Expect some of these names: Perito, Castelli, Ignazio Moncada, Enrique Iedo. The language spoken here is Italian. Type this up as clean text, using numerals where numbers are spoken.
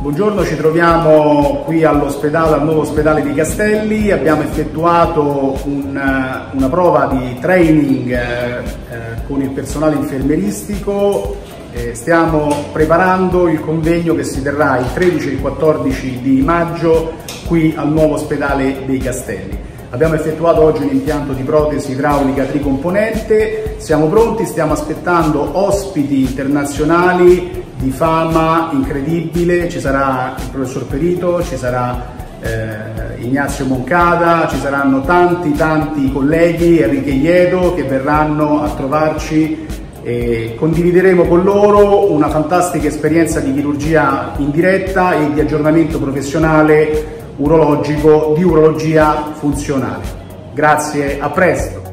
Buongiorno, ci troviamo qui all'ospedale, al nuovo ospedale di Castelli. Abbiamo effettuato una prova di training con il personale infermieristico. Stiamo preparando il convegno che si terrà il 13 e il 14 di maggio qui al nuovo ospedale dei Castelli. Abbiamo effettuato oggi un impianto di protesi idraulica tricomponente, siamo pronti, stiamo aspettando ospiti internazionali di fama incredibile. Ci sarà il professor Perito, ci sarà Ignazio Moncada, ci saranno tanti colleghi, Enrique Iedo, che verranno a trovarci e condivideremo con loro una fantastica esperienza di chirurgia in diretta e di aggiornamento professionale urologico di urologia funzionale. Grazie, a presto!